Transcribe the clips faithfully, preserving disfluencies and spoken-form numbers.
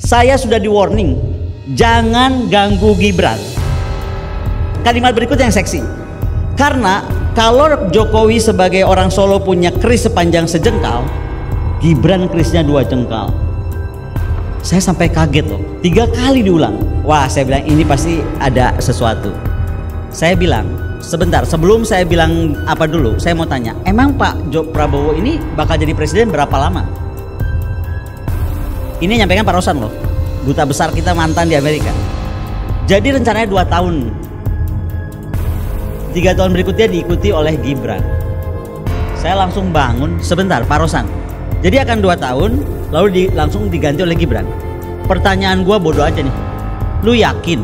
Saya sudah di warning, jangan ganggu Gibran. Kalimat berikut yang seksi. Karena kalau Jokowi sebagai orang Solo punya keris sepanjang sejengkal, Gibran kerisnya dua jengkal. Saya sampai kaget loh, tiga kali diulang. Wah, saya bilang ini pasti ada sesuatu. Saya bilang, sebentar sebelum saya bilang apa dulu, saya mau tanya, emang Pak Jok Prabowo ini bakal jadi presiden berapa lama? Ini nyampaikan Pak Rosan loh, duta besar kita mantan di Amerika. Jadi rencananya dua tahun. tiga tahun berikutnya diikuti oleh Gibran. Saya langsung bangun, sebentar Pak Rosan. Jadi akan dua tahun, lalu di, langsung diganti oleh Gibran. Pertanyaan gua bodoh aja nih. Lu yakin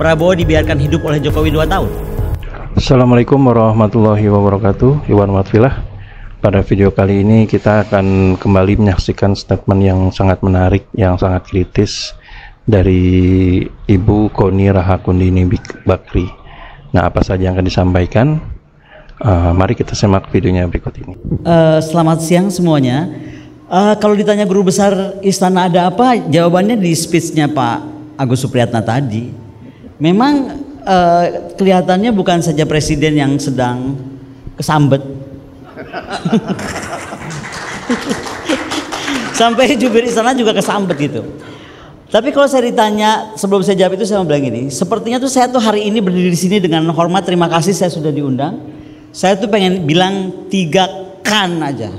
Prabowo dibiarkan hidup oleh Jokowi dua tahun? Assalamualaikum warahmatullahi wabarakatuh. Iwan Watfila. Pada video kali ini kita akan kembali menyaksikan statement yang sangat menarik, yang sangat kritis dari Ibu Connie Rahakundini Bakrie. Nah, apa saja yang akan disampaikan? Uh, mari kita simak videonya berikut ini. Uh, selamat siang semuanya. Uh, kalau ditanya guru besar istana ada apa, jawabannya di speech-nya Pak Agus Supriyatna tadi. Memang uh, kelihatannya bukan saja presiden yang sedang kesambet, sampai jubir istana juga kesambet gitu. Tapi kalau saya ditanya, sebelum saya jawab itu saya mau bilang gini, sepertinya tuh saya tuh hari ini berdiri di sini dengan hormat, terima kasih saya sudah diundang. Saya tuh pengen bilang tiga kan aja.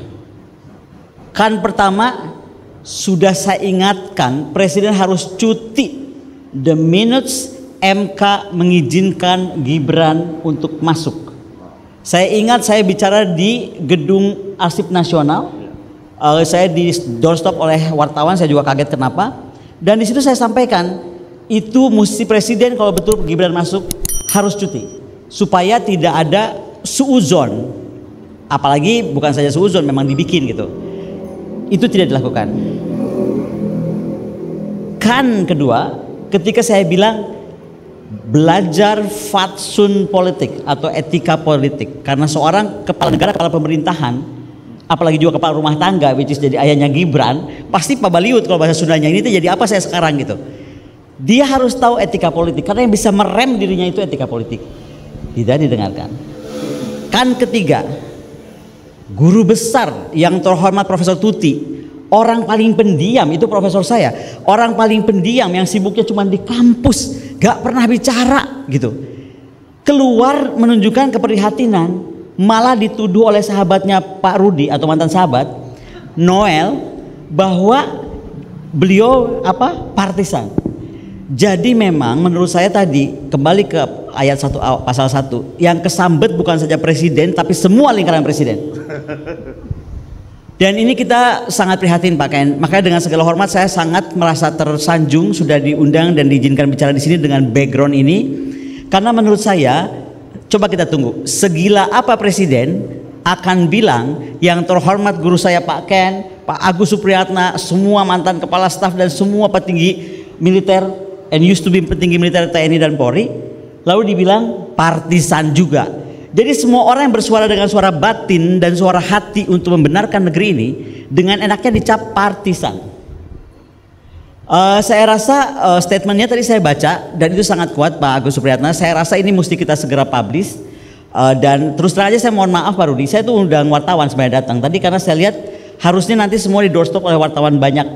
Kan pertama, sudah saya ingatkan presiden harus cuti the minutes M K mengizinkan Gibran untuk masuk. Saya ingat saya bicara di gedung Arsip Nasional, uh, saya di doorstop oleh wartawan, saya juga kaget kenapa. Dan di situ saya sampaikan, itu mesti presiden kalau betul Gibran masuk harus cuti. Supaya tidak ada suuzon, apalagi bukan saja suuzon, memang dibikin gitu. Itu tidak dilakukan. Kan kedua, ketika saya bilang, belajar fatsun politik atau etika politik, karena seorang kepala negara, kepala pemerintahan, apalagi juga kepala rumah tangga, which is jadi ayahnya Gibran, pasti pabaliut kalau bahasa Sundanya ini tuh jadi apa saya sekarang gitu. Dia harus tahu etika politik, karena yang bisa merem dirinya itu etika politik. Tidak didengarkan. Kan ketiga, guru besar yang terhormat Profesor Tuti, orang paling pendiam, itu profesor saya, orang paling pendiam yang sibuknya cuma di kampus, gak pernah bicara gitu, keluar menunjukkan keprihatinan, malah dituduh oleh sahabatnya Pak Rudi atau mantan sahabat Noel bahwa beliau apa partisan. Jadi memang menurut saya tadi kembali ke ayat satu pasal satu, yang kesambet bukan saja presiden tapi semua lingkaran presiden. Dan ini kita sangat prihatin Pak Ken, makanya dengan segala hormat saya sangat merasa tersanjung sudah diundang dan diizinkan bicara di sini dengan background ini. Karena menurut saya, coba kita tunggu, segila apa presiden akan bilang yang terhormat guru saya Pak Ken, Pak Agus Supriyatna, semua mantan kepala staf dan semua petinggi militer, and used to be petinggi militer T N I dan Polri, lalu dibilang partisan juga. Jadi semua orang yang bersuara dengan suara batin dan suara hati untuk membenarkan negeri ini dengan enaknya dicap partisan. Uh, saya rasa uh, statementnya tadi saya baca dan itu sangat kuat Pak Agus Supriyatna. Saya rasa ini mesti kita segera publish uh, dan terus terang aja saya mohon maaf Pak Rudi. Saya tuh undang wartawan sebenarnya datang tadi karena saya lihat harusnya nanti semua di doorstop oleh wartawan banyak.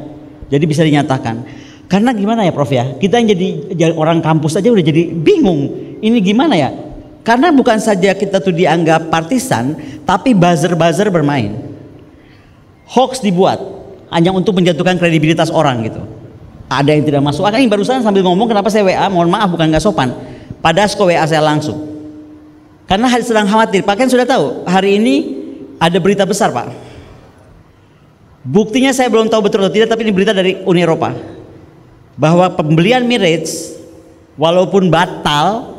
Jadi bisa dinyatakan. Karena gimana ya Prof ya, kita yang jadi, jadi orang kampus aja udah jadi bingung ini gimana ya. Karena bukan saja kita tuh dianggap partisan, tapi buzzer-buzzer bermain. Hoax dibuat, hanya untuk menjatuhkan kredibilitas orang gitu. Ada yang tidak masuk akal, ini barusan sambil ngomong kenapa saya W A, mohon maaf bukan gak sopan. Pada Sesko W A saya langsung. Karena sedang khawatir, Pak Ken sudah tahu, hari ini ada berita besar Pak. Buktinya saya belum tahu betul atau tidak, tapi ini berita dari Uni Eropa. Bahwa pembelian Emirates, walaupun batal,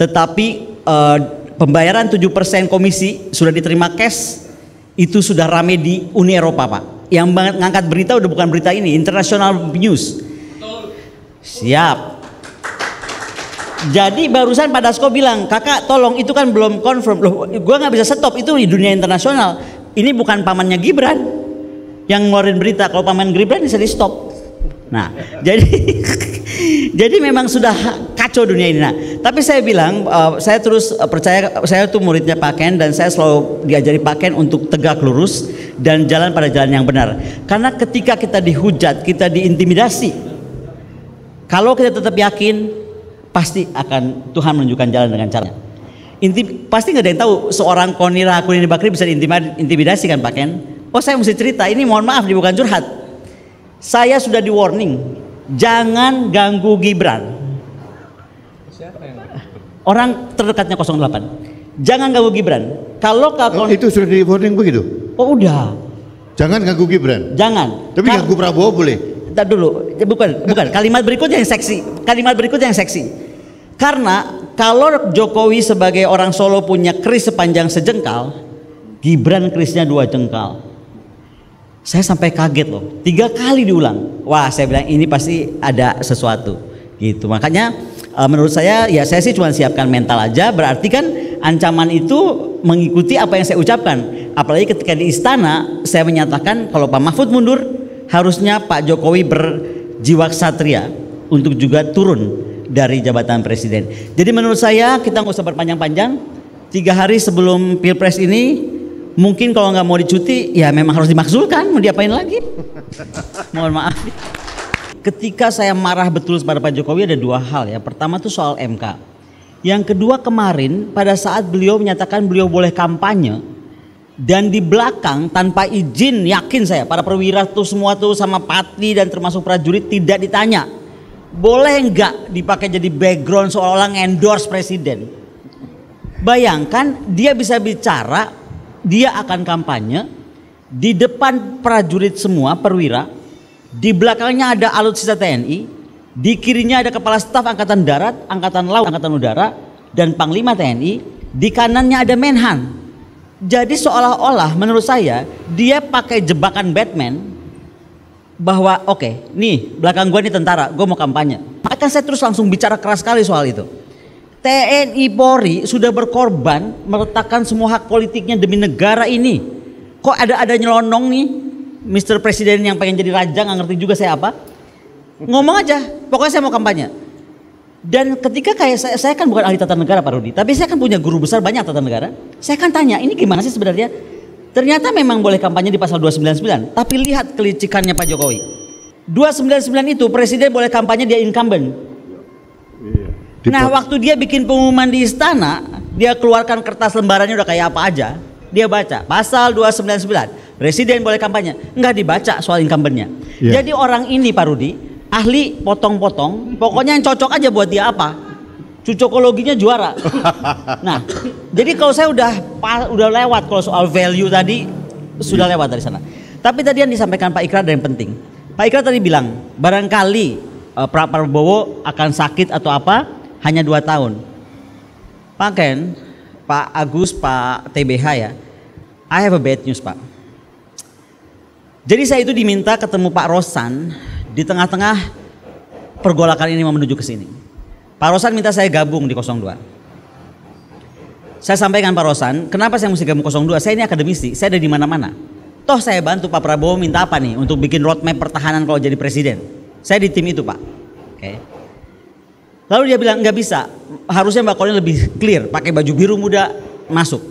tetapi Uh, pembayaran tujuh persen komisi sudah diterima cash, itu sudah rame di Uni Eropa Pak. Yang ngangkat berita udah bukan berita ini, international news. Betul. Siap. Jadi barusan Pak Dasko bilang, kakak tolong itu kan belum confirm. Loh, gue gak bisa stop, itu di dunia internasional. Ini bukan pamannya Gibran yang ngeluarin berita, kalau paman Gibran bisa di stop. Nah, jadi jadi memang sudah kacau dunia ini. Nah, tapi saya bilang, uh, saya terus percaya, saya tuh muridnya Pak Ken dan saya selalu diajari Pak Ken untuk tegak lurus dan jalan pada jalan yang benar. Karena ketika kita dihujat, kita diintimidasi, kalau kita tetap yakin, pasti akan Tuhan menunjukkan jalan dengan caranya. Inti, pasti nggak ada yang tahu seorang Connie Rahakundini Bakrie bisa diintimidasi kan Pak Ken? Oh, saya mesti cerita ini, mohon maaf, bukan curhat. Saya sudah di warning, jangan ganggu Gibran. Orang terdekatnya nol delapan. Jangan ganggu Gibran. Kalau kalau oh, itu sudah di warning begitu. Oh, udah. Jangan ganggu Gibran. Jangan. Tapi Ka ganggu Prabowo boleh. Entar dulu. Bukan, bukan. Kalimat berikutnya yang seksi. Kalimat berikutnya yang seksi. Karena kalau Jokowi sebagai orang Solo punya keris sepanjang sejengkal, Gibran kerisnya dua jengkal. Saya sampai kaget loh, tiga kali diulang. Wah, saya bilang ini pasti ada sesuatu gitu. Makanya menurut saya ya saya sih cuma siapkan mental aja. Berarti kan ancaman itu mengikuti apa yang saya ucapkan. Apalagi ketika di istana saya menyatakan kalau Pak Mahfud mundur, harusnya Pak Jokowi berjiwa ksatria untuk juga turun dari jabatan presiden. Jadi menurut saya kita nggak usah berpanjang-panjang. Tiga hari sebelum pilpres ini, mungkin kalau nggak mau dicuti, ya memang harus dimakzulkan, mau diapain lagi? Mohon maaf. Ketika saya marah betul pada Pak Jokowi ada dua hal ya. Pertama tuh soal M K. Yang kedua kemarin pada saat beliau menyatakan beliau boleh kampanye dan di belakang tanpa izin, yakin saya para perwira tuh semua tuh sama Pati dan termasuk prajurit tidak ditanya. Boleh nggak dipakai jadi background seolah-olah endorse presiden? Bayangkan dia bisa bicara. Dia akan kampanye di depan prajurit semua, perwira. Di belakangnya ada alutsista T N I. Di kirinya ada kepala staf angkatan darat, angkatan laut, angkatan udara, dan panglima T N I. Di kanannya ada Menhan. Jadi seolah-olah menurut saya dia pakai jebakan Batman bahwa oke, okay, nih belakang gue ini tentara, gue mau kampanye. Maka saya terus langsung bicara keras sekali soal itu. T N I Polri sudah berkorban meletakkan semua hak politiknya demi negara ini. Kok ada-ada nyelonong nih Mister Presiden yang pengen jadi raja, nggak ngerti juga saya apa. Ngomong aja, pokoknya saya mau kampanye. Dan ketika kayak saya, saya kan bukan ahli tata negara Pak Rudi, tapi saya kan punya guru besar banyak tata negara. Saya kan tanya, ini gimana sih sebenarnya? Ternyata memang boleh kampanye di pasal dua ratus sembilan puluh sembilan, tapi lihat kelicikannya Pak Jokowi. dua ratus sembilan puluh sembilan itu Presiden boleh kampanye dia incumbent. Nah, waktu dia bikin pengumuman di istana, dia keluarkan kertas lembarannya udah kayak apa aja. Dia baca pasal dua ratus sembilan puluh sembilan, presiden boleh kampanye, nggak dibaca soal incumbentnya. Yeah. Jadi orang ini Pak Rudi, ahli potong-potong, pokoknya yang cocok aja buat dia apa. Cocokologinya juara. Nah, jadi kalau saya udah udah lewat kalau soal value tadi sudah lewat dari sana. Tapi tadi yang disampaikan Pak Ikrar dan yang penting. Pak Ikrar tadi bilang barangkali Pra Prabowo akan sakit atau apa? Hanya dua tahun. Pak Ken, Pak Agus, Pak T B H ya, I have a bad news Pak. Jadi saya itu diminta ketemu Pak Rosan di tengah-tengah pergolakan ini mau menuju ke sini. Pak Rosan minta saya gabung di nol dua. Saya sampaikan Pak Rosan, kenapa saya mesti gabung nol dua? Saya ini akademisi, saya ada di mana-mana. Toh saya bantu Pak Prabowo minta apa nih untuk bikin roadmap pertahanan kalau jadi presiden. Saya di tim itu Pak. Oke. Okay. Lalu dia bilang nggak bisa, harusnya Mbak Connie lebih clear, pakai baju biru muda masuk.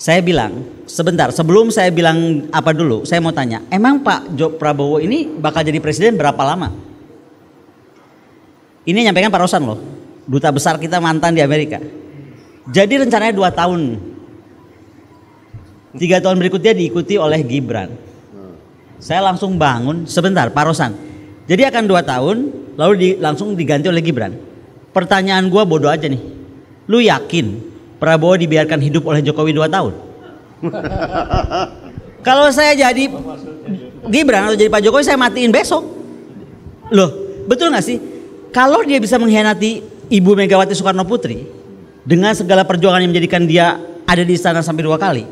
Saya bilang, sebentar sebelum saya bilang apa dulu, saya mau tanya, emang Pak Joko Prabowo ini bakal jadi presiden berapa lama? Ini nyampaikan Pak Rosan loh, duta besar kita mantan di Amerika. Jadi rencananya dua tahun, tiga tahun berikutnya diikuti oleh Gibran. Saya langsung bangun, sebentar Pak Rosan, jadi akan dua tahun. Lalu di, langsung diganti oleh Gibran. Pertanyaan gue bodoh aja nih. Lu yakin Prabowo dibiarkan hidup oleh Jokowi dua tahun? Kalau saya jadi Gibran atau jadi Pak Jokowi, saya matiin besok. Loh, betul gak sih? Kalau dia bisa mengkhianati Ibu Megawati Soekarno Putri dengan segala perjuangan yang menjadikan dia ada di istana sampai dua kali,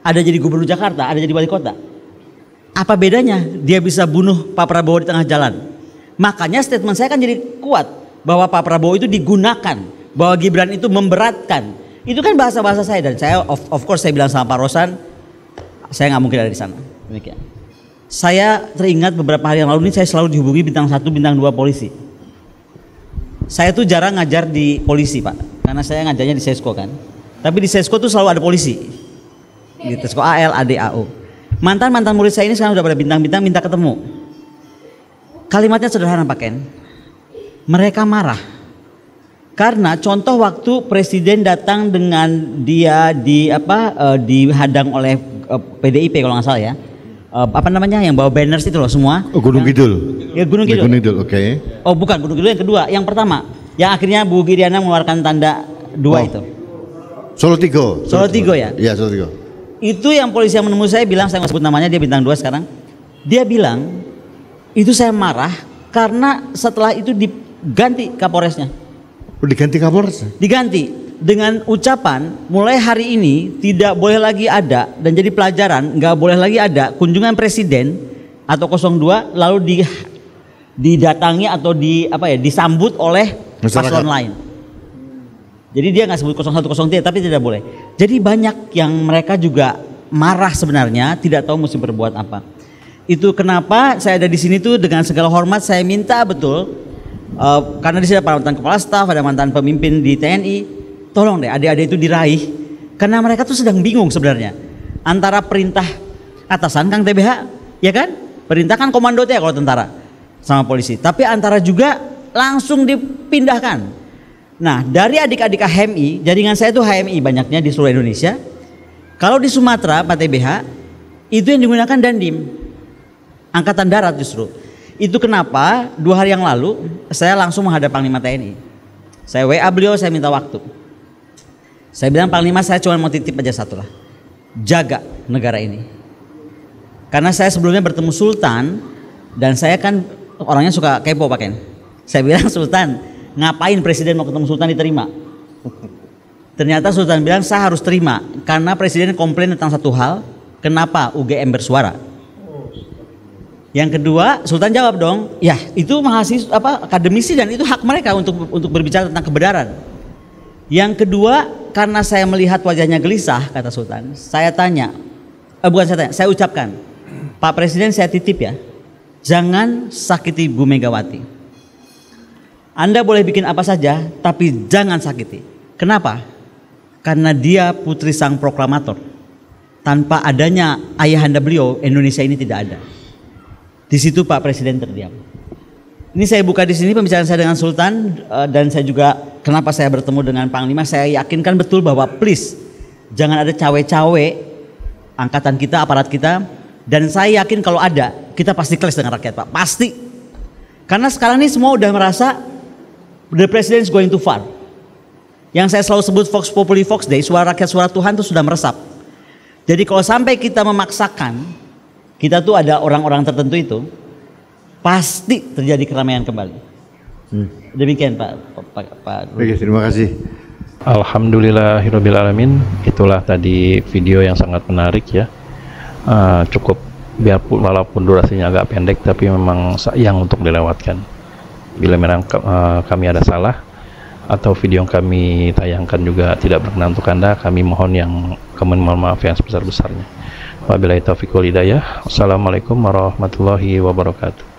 ada jadi gubernur Jakarta, ada jadi wali kota, apa bedanya dia bisa bunuh Pak Prabowo di tengah jalan? Makanya statement saya kan jadi kuat bahwa Pak Prabowo itu digunakan, bahwa Gibran itu memberatkan. Itu kan bahasa-bahasa saya dan saya of, of course saya bilang sama Pak Rosan, saya nggak mungkin ada di sana. Demikian. Saya teringat beberapa hari yang lalu ini saya selalu dihubungi bintang satu, bintang dua polisi. Saya tuh jarang ngajar di polisi Pak, karena saya ngajarnya di Sesko kan. Tapi di Sesko tuh selalu ada polisi. Di Sesko A L, A D, A O. Mantan-mantan murid saya ini sekarang udah pada bintang-bintang minta ketemu. Kalimatnya sederhana Pak Ken. Mereka marah. Karena contoh waktu presiden datang dengan dia di apa eh, dihadang oleh eh, P D I P kalau nggak salah ya. Uh, apa namanya yang bawa banners itu loh semua. Oh, Gunung Kidul. Ya Gunung Kidul. Gunung Kidul, oke. Okay. Oh bukan Gunung Kidul yang kedua, yang pertama, yang akhirnya Bu Kiriana mengeluarkan tanda dua oh. Itu. Solo Tigo. Solo Tigo ya. Iya Solo Tigo. Itu yang polisi yang menemui saya bilang, saya nggak sebut namanya, dia bintang dua sekarang. Dia bilang itu saya marah karena setelah itu diganti Kapolresnya. Oh, diganti Kapolresnya? Diganti. Dengan ucapan mulai hari ini tidak boleh lagi ada dan jadi pelajaran nggak boleh lagi ada kunjungan presiden atau nol dua lalu di didatangi atau di apa ya disambut oleh paslon lain. Jadi dia nggak sebut nol satu nol tiga tapi tidak boleh. Jadi banyak yang mereka juga marah sebenarnya tidak tahu mesti berbuat apa. Itu kenapa saya ada di sini tuh dengan segala hormat saya minta betul uh, karena di sini ada mantan kepala staf, ada mantan pemimpin di T N I. Tolong deh adik-adik itu diraih karena mereka tuh sedang bingung sebenarnya antara perintah atasan Kang T B H ya kan perintah kan komando ya kalau tentara sama polisi tapi antara juga langsung dipindahkan. Nah dari adik-adik H M I jaringan saya itu H M I banyaknya di seluruh Indonesia kalau di Sumatera Pak T B H itu yang digunakan DANDIM Angkatan Darat justru itu kenapa dua hari yang lalu saya langsung menghadap Panglima T N I saya W A beliau saya minta waktu. Saya bilang Panglima saya cuma mau titip aja satu lah, jaga negara ini. Karena saya sebelumnya bertemu Sultan dan saya kan orangnya suka kepo Pak Ken. Saya bilang Sultan ngapain presiden mau ketemu Sultan diterima? Ternyata Sultan bilang saya harus terima karena presiden komplain tentang satu hal, kenapa U G M bersuara? Yang kedua Sultan jawab dong, ya itu mahasiswa apa akademisi dan itu hak mereka untuk untuk berbicara tentang kebenaran. Yang kedua karena saya melihat wajahnya gelisah kata Sultan, saya tanya, eh, bukan saya tanya, saya ucapkan, Pak Presiden saya titip ya, jangan sakiti Bu Megawati. Anda boleh bikin apa saja, tapi jangan sakiti. Kenapa? Karena dia putri sang proklamator. Tanpa adanya ayahanda beliau, Indonesia ini tidak ada. Di situ Pak Presiden terdiam. Ini saya buka di sini pembicaraan saya dengan Sultan dan saya juga kenapa saya bertemu dengan Panglima saya yakinkan betul bahwa please jangan ada cawe-cawe angkatan kita aparat kita dan saya yakin kalau ada kita pasti clash dengan rakyat Pak pasti karena sekarang ini semua udah merasa the president is going too far yang saya selalu sebut Vox Populi Vox Dei suara rakyat suara Tuhan itu sudah meresap jadi kalau sampai kita memaksakan kita tuh ada orang-orang tertentu itu pasti terjadi keramaian kembali. Hmm. Demikian Pak Pak, Pak Rudi. Terima kasih. Alhamdulillahirobbilalamin. Itulah tadi video yang sangat menarik ya. Uh, cukup biarpun walaupun durasinya agak pendek, tapi memang sayang untuk dilewatkan. Bila memang uh, kami ada salah atau video yang kami tayangkan juga tidak berkenan untuk Anda, kami mohon yang kami mohon maaf yang sebesar-besarnya. Wabillahi taufiq wal hidayah. Wassalamualaikum warahmatullahi wabarakatuh.